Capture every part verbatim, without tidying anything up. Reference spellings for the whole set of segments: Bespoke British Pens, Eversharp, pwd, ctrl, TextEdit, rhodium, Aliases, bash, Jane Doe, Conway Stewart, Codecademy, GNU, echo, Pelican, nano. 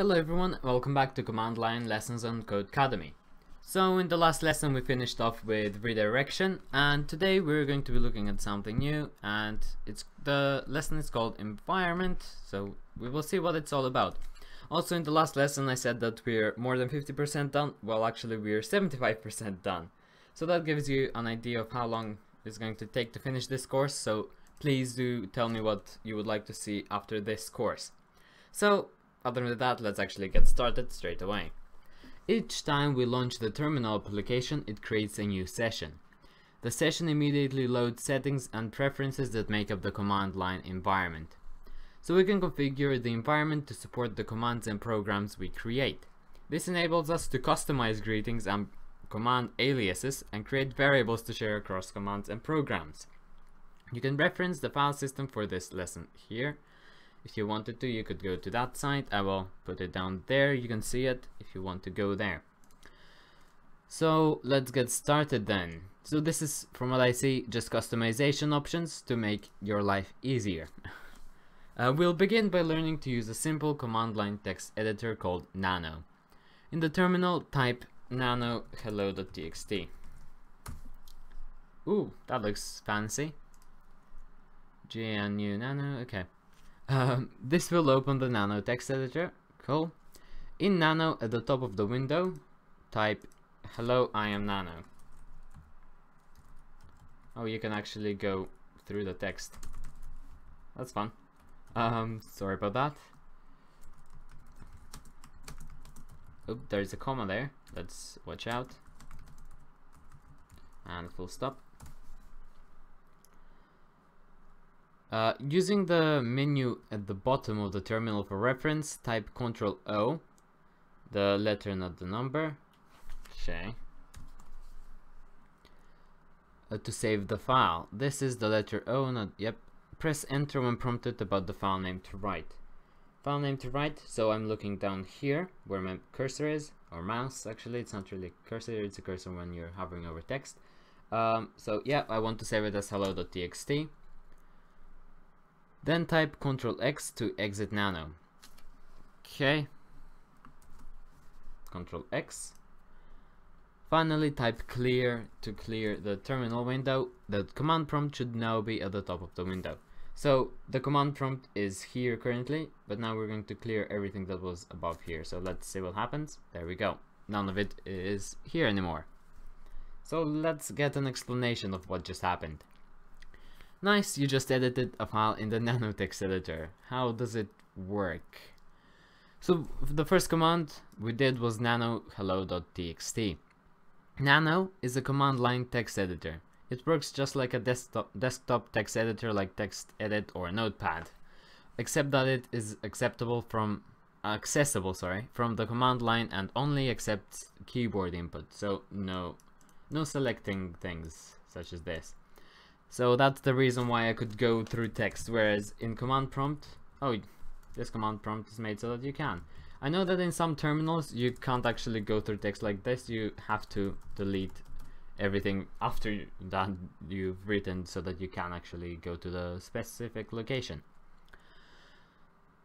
Hello everyone, welcome back to Command Line Lessons on Codecademy. So in the last lesson we finished off with redirection, and today we're going to be looking at something new, and it's the lesson is called environment, so we will see what it's all about. Also in the last lesson I said that we're more than fifty percent done, well actually we're seventy-five percent done. So that gives you an idea of how long it's going to take to finish this course, so please do tell me what you would like to see after this course. So other than that, let's actually get started straight away. Each time we launch the terminal application, it creates a new session. The session immediately loads settings and preferences that make up the command line environment. So we can configure the environment to support the commands and programs we create. This enables us to customize greetings and command aliases and create variables to share across commands and programs. You can reference the file system for this lesson here. If you wanted to, you could go to that site. I will put it down there, you can see it if you want to go there. So let's get started then. So this is, from what I see, just customization options to make your life easier. uh, we'll begin by learning to use a simple command line text editor called nano. In the terminal, type nano hello dot t x t. Ooh, that looks fancy. G N U nano, okay. Um, this will open the nano text editor, cool. In nano, at the top of the window, type hello I am nano. Oh, you can actually go through the text, that's fun. Um, sorry about that. Oh, there's a comma there, let's watch out. And full stop. Uh, using the menu at the bottom of the terminal for reference, type control O, the letter not the number, okay. Uh, to save the file. This is the letter O, not, yep. Press enter when prompted about the file name to write. File name to write, so I'm looking down here where my cursor is, or mouse actually, it's not really a cursor, it's a cursor when you're hovering over text. Um, so yeah, I want to save it as hello dot t x t. Then type control X to exit nano. Okay. control X. Finally type clear to clear the terminal window. The command prompt should now be at the top of the window. So the command prompt is here currently, but now we're going to clear everything that was above here. So let's see what happens. There we go. None of it is here anymore. So let's get an explanation of what just happened. Nice, you just edited a file in the nano text editor. How does it work? So the first command we did was nano hello dot t x t. Nano is a command line text editor. It works just like a desktop desktop text editor like TextEdit or Notepad, except that it is acceptable from accessible, sorry, from the command line and only accepts keyboard input. So no, no selecting things such as this. So that's the reason why I could go through text, whereas in command prompt, oh, this command prompt is made so that you can. I know that in some terminals you can't actually go through text like this, you have to delete everything after that you've written so that you can actually go to the specific location.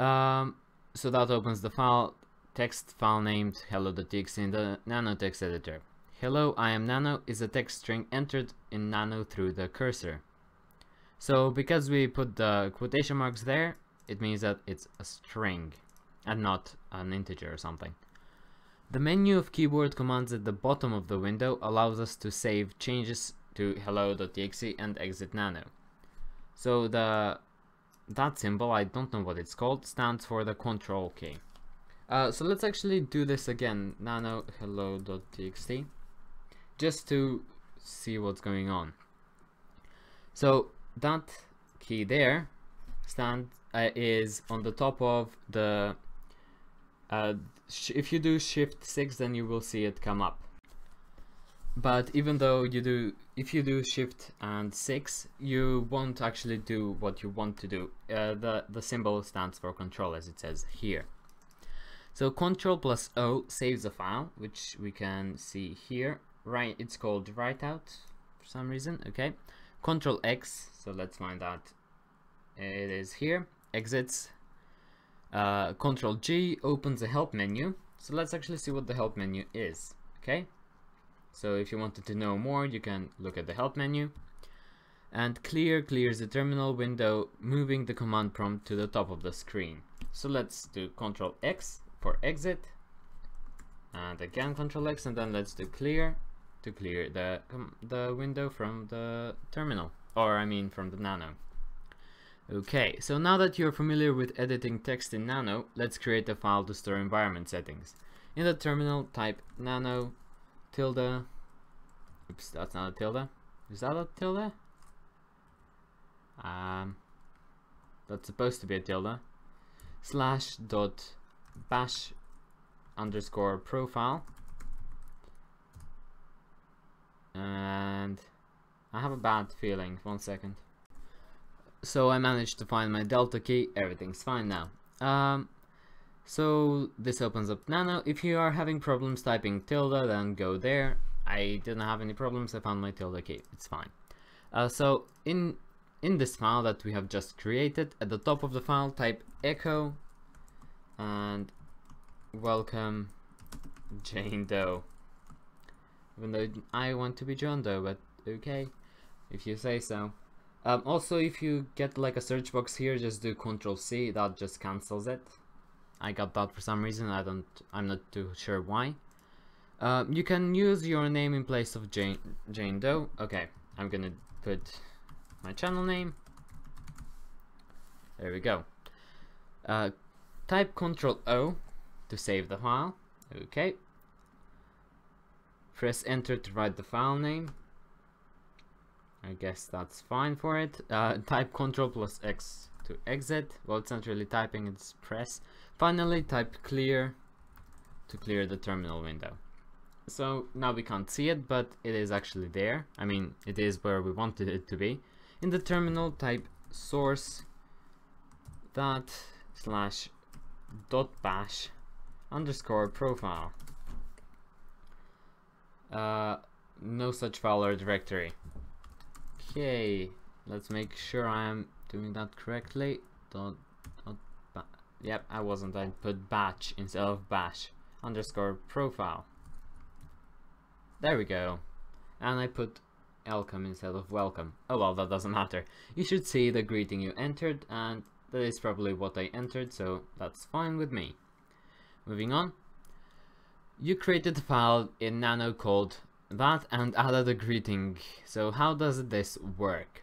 Um, so that opens the file, text file named hello dot t x t in the nano text editor. Hello, I am nano is a text string entered in nano through the cursor. So because we put the quotation marks there, it means that it's a string and not an integer or something. The menu of keyboard commands at the bottom of the window allows us to save changes to hello dot t x t and exit nano. So the that symbol, I don't know what it's called, stands for the control key. Uh, so let's actually do this again, nano hello dot t x t. Just to see what's going on. So that key there stand uh, is on the top of the uh, sh if you do shift six, then you will see it come up, but even though you do if you do shift and six, you won't actually do what you want to do. uh, the the symbol stands for control, as it says here. So control plus O saves a file, which we can see here. Right, it's called writeout for some reason, okay. Control X, so let's find out. It is here, exits. uh, control G opens the help menu. So let's actually see what the help menu is, okay? So if you wanted to know more, you can look at the help menu. And clear clears the terminal window, moving the command prompt to the top of the screen. So let's do control X for exit, and again control X, and then let's do clear to clear the, um, the window from the terminal, or I mean from the nano. Okay, so now that you're familiar with editing text in nano, let's create a file to store environment settings. In the terminal, type nano tilde, oops, that's not a tilde, is that a tilde? Um, that's supposed to be a tilde, slash dot bash underscore profile, and I have a bad feeling, one second. So I managed to find my delta key, everything's fine now. Um, so this opens up nano. If you are having problems typing tilde, then go there. I didn't have any problems, I found my tilde key, it's fine. Uh, so in in this file that we have just created, at the top of the file type echo and welcome Jane Doe, even though I want to be John Doe, but okay, if you say so. Um, also, if you get like a search box here, just do control C, that just cancels it. I got that for some reason, I don't, I'm not too sure why. Um, you can use your name in place of Jane, Jane Doe. Okay, I'm gonna put my channel name. There we go. Uh, type control O to save the file. Okay. Press enter to write the file name. I guess that's fine for it. Uh, type control plus X to exit. Well, it's not really typing, it's press. Finally, type clear to clear the terminal window. So now we can't see it, but it is actually there. I mean, it is where we wanted it to be. In the terminal, type source dot slash dot bash underscore profile. Uh, no such file or directory. Okay, let's make sure I am doing that correctly. Don't, don't yep, I wasn't. I put batch instead of bash underscore profile. There we go. And I put welcome instead of welcome. Oh well, that doesn't matter. You should see the greeting you entered, and that is probably what I entered, so that's fine with me. Moving on. You created a file in nano called that and added a greeting. So how does this work?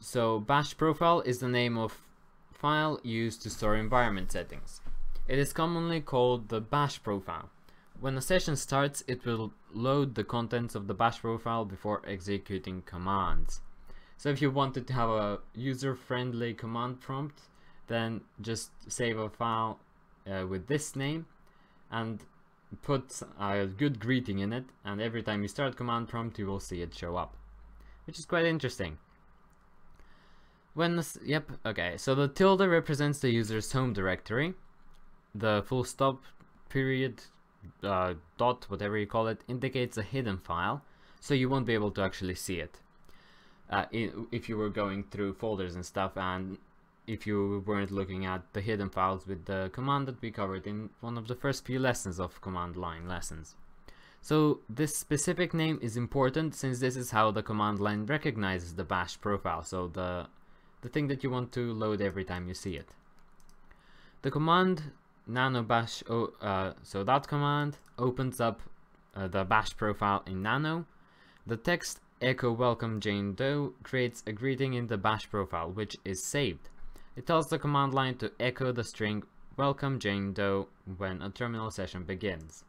So bash profile is the name of file used to store environment settings. It is commonly called the bash profile. When a session starts, it will load the contents of the bash profile before executing commands. So if you wanted to have a user-friendly command prompt, then just save a file uh, with this name and put a good greeting in it, and every time you start command prompt you will see it show up, which is quite interesting. When this, yep, okay, so the tilde represents the user's home directory, the full stop, period, uh, dot, whatever you call it, indicates a hidden file, so you won't be able to actually see it uh, if you were going through folders and stuff, and if you weren't looking at the hidden files with the command that we covered in one of the first few lessons of command line lessons. So this specific name is important, since this is how the command line recognizes the bash profile, so the, the thing that you want to load every time you see it. The command nano bash, oh, uh, so that command opens up uh, the bash profile in nano. The text echo welcome Jane Doe creates a greeting in the bash profile, which is saved. It tells the command line to echo the string welcome Jane Doe when a terminal session begins.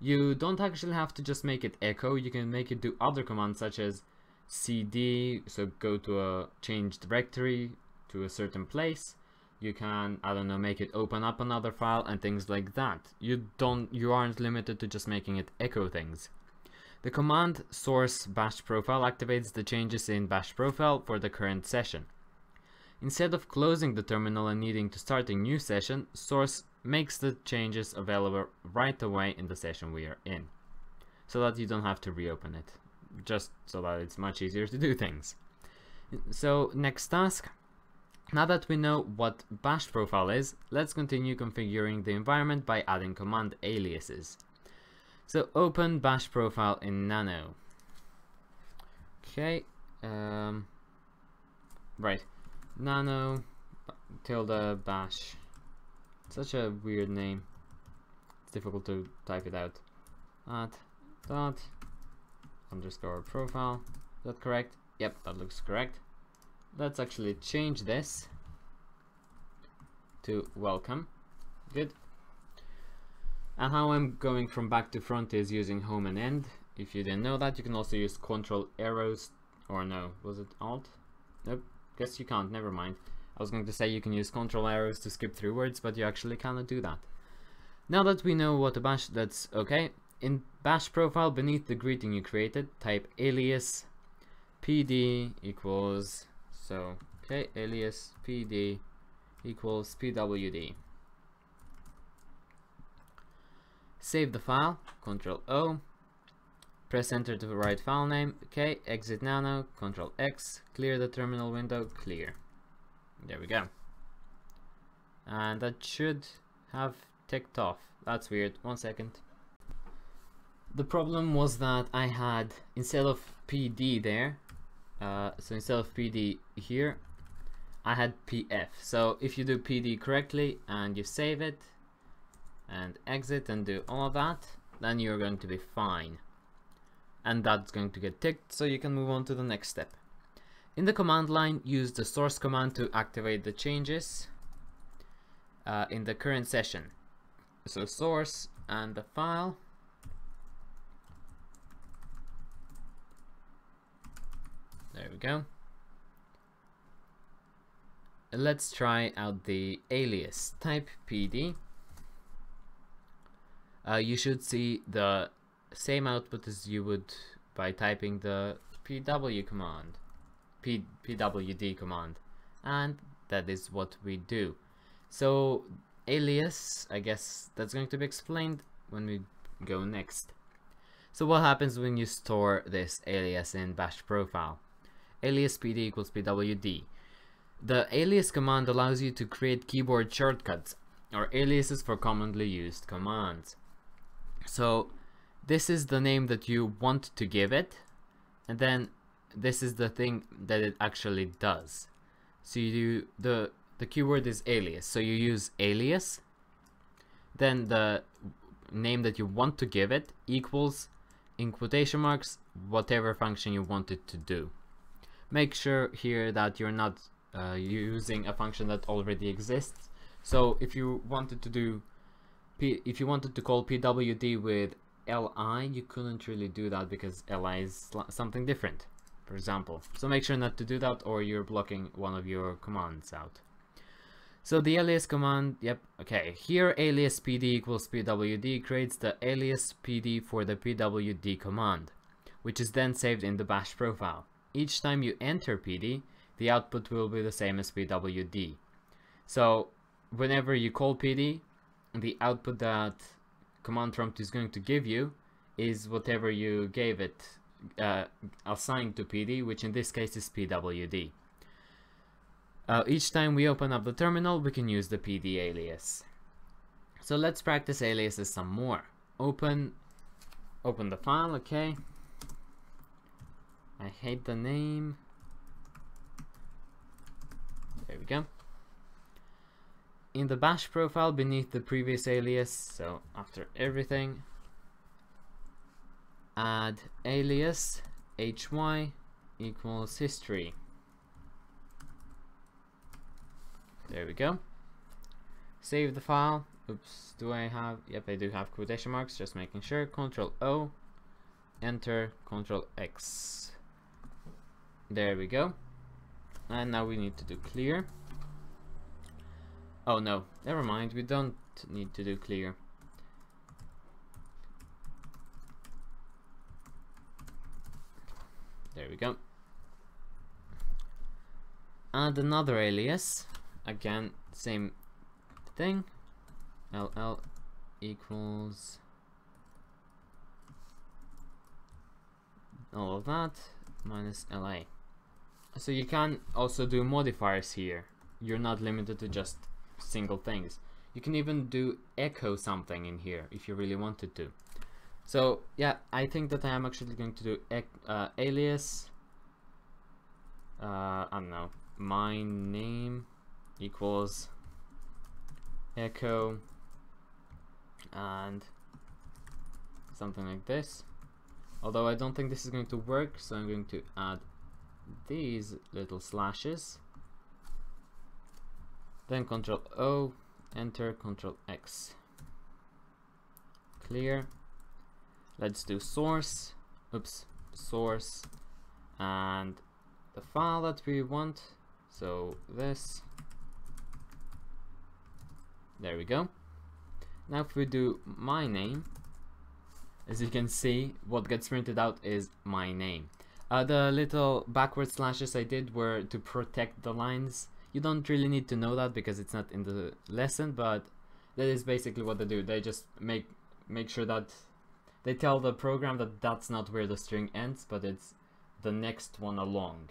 You don't actually have to just make it echo, you can make it do other commands such as cd, so go to a change directory to a certain place. You can, I don't know, make it open up another file and things like that. You don't, you aren't limited to just making it echo things. The command source bash profile activates the changes in bash profile for the current session. Instead of closing the terminal and needing to start a new session, source makes the changes available right away in the session we are in, so that you don't have to reopen it, just so that it's much easier to do things. So next task, Now that we know what bash profile is, let's continue configuring the environment by adding command aliases. So open bash profile in nano. Okay, um, right, nano tilde bash. Such a weird name. It's difficult to type it out. Add dot underscore profile. Is that correct? Yep, that looks correct. Let's actually change this to welcome. Good. And how I'm going from back to front is using home and end. If you didn't know that, you can also use control arrows, or no, was it alt? Nope, guess you can't, never mind. I was going to say you can use control arrows to skip through words, but you actually cannot do that. Now that we know what a bash, that's okay. In bash profile, beneath the greeting you created, type alias pd equals, so, okay, alias pd equals pwd. Save the file, control O, press enter to write file name, okay, exit nano, control X, clear the terminal window, clear. There we go. And that should have ticked off. That's weird, one second. The problem was that I had, instead of P D there, uh, so instead of P D here, I had P F. So if you do P D correctly and you save it, and exit and do all of that, then you're going to be fine. And that's going to get ticked, so you can move on to the next step. In the command line, use the source command to activate the changes uh, in the current session. So source and the file. There we go. Let's try out the alias. Type P D. Uh, you should see the same output as you would by typing the pw command, P pwd command, and that is what we do. So alias, I guess that's going to be explained when we go next. So what happens when you store this alias in bash profile? Alias pd equals pwd. The alias command allows you to create keyboard shortcuts or aliases for commonly used commands. So this is the name that you want to give it, and then this is the thing that it actually does. So you do the the keyword is alias, so you use alias, then the name that you want to give it equals, in quotation marks, whatever function you want it to do. Make sure here that you're not uh, using a function that already exists. So if you wanted to do P if you wanted to call pwd with li, you couldn't really do that because li is something different, for example. So make sure not to do that, or you're blocking one of your commands out. So the alias command, yep, okay. Here alias pd equals pwd creates the alias pd for the pwd command, which is then saved in the bash profile. Each time you enter pd, the output will be the same as pwd. So whenever you call pd, the output that command prompt is going to give you is whatever you gave it, uh, assigned to pd, which in this case is pwd. Uh, each time we open up the terminal, we can use the pd alias. So let's practice aliases some more. Open, open the file, okay. I hate the name. There we go. In the bash profile, beneath the previous alias, so after everything, add alias hy equals history. There we go. Save the file. Oops, do I have, yep, I do have quotation marks, just making sure. Control O, enter, control X. There we go. And now we need to do clear. Oh no, never mind, we don't need to do clear. There we go. Add another alias. Again, same thing. L L equals all of that minus L A. So you can also do modifiers here. you're not limited to just single things. You can even do echo something in here if you really wanted to. So yeah, I think that I am actually going to do uh, alias, uh, I don't know, my name equals echo and something like this. Although I don't think this is going to work, so I'm going to add these little slashes, then Ctrl O, enter, Ctrl X, clear. Let's do source, oops, source, and the file that we want, so this, there we go. Now if we do my name, as you can see, what gets printed out is my name. Uh, the little backward slashes I did were to protect the lines. You don't really need to know that because it's not in the lesson, but that is basically what they do. They just make make sure that they tell the program that that's not where the string ends, but it's the next one along.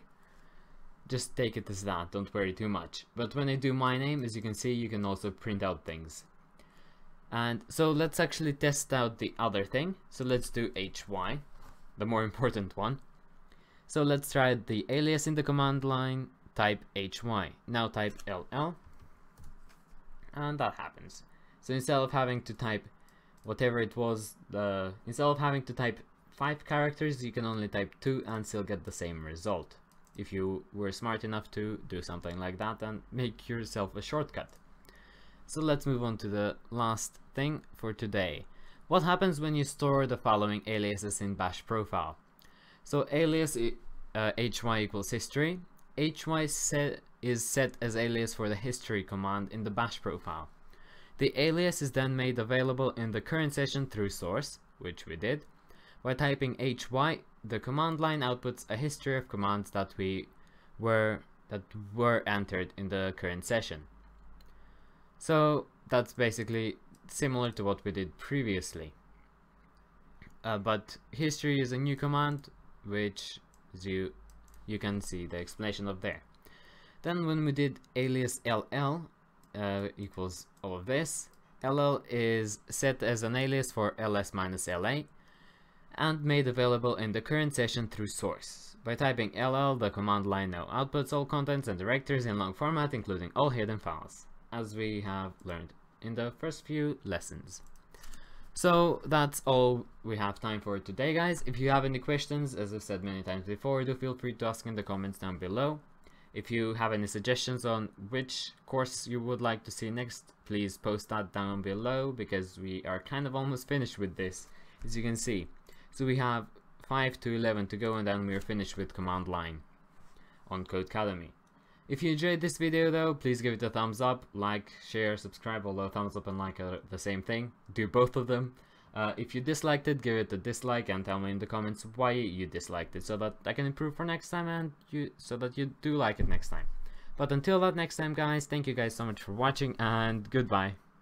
Just take it as that, don't worry too much. But when I do my name, as you can see, you can also print out things. And so let's actually test out the other thing. So let's do H Y, the more important one. So let's try the alias in the command line, type H Y. Now type L L, and that happens. So instead of having to type whatever it was, uh, instead of having to type five characters, you can only type two and still get the same result. If you were smart enough to do something like that and make yourself a shortcut. So let's move on to the last thing for today. What happens when you store the following aliases in bash profile? So alias uh, H Y equals history. H Y set is set as alias for the history command in the bash profile. The alias is then made available in the current session through source, which we did. By typing H Y, the command line outputs a history of commands that we were that were entered in the current session. So that's basically similar to what we did previously. Uh, but history is a new command, which you you can see the explanation of there. Then when we did alias L L, Uh, equals all of this, L L is set as an alias for L S minus L A and made available in the current session through source. By typing L L, the command line now outputs all contents and directories in long format, including all hidden files, as we have learned in the first few lessons. So that's all we have time for today, guys. If you have any questions, as I've said many times before, do feel free to ask in the comments down below. If you have any suggestions on which course you would like to see next, please post that down below, because we are kind of almost finished with this, as you can see. So we have five to eleven to go, and then we are finished with command line on Codecademy. If you enjoyed this video though, please give it a thumbs up, like, share, subscribe, although thumbs up and like are the same thing, do both of them. Uh, if you disliked it, give it a dislike and tell me in the comments why you disliked it so that I can improve for next time, and you so that you do like it next time. But until that next time, guys, thank you guys so much for watching, and goodbye.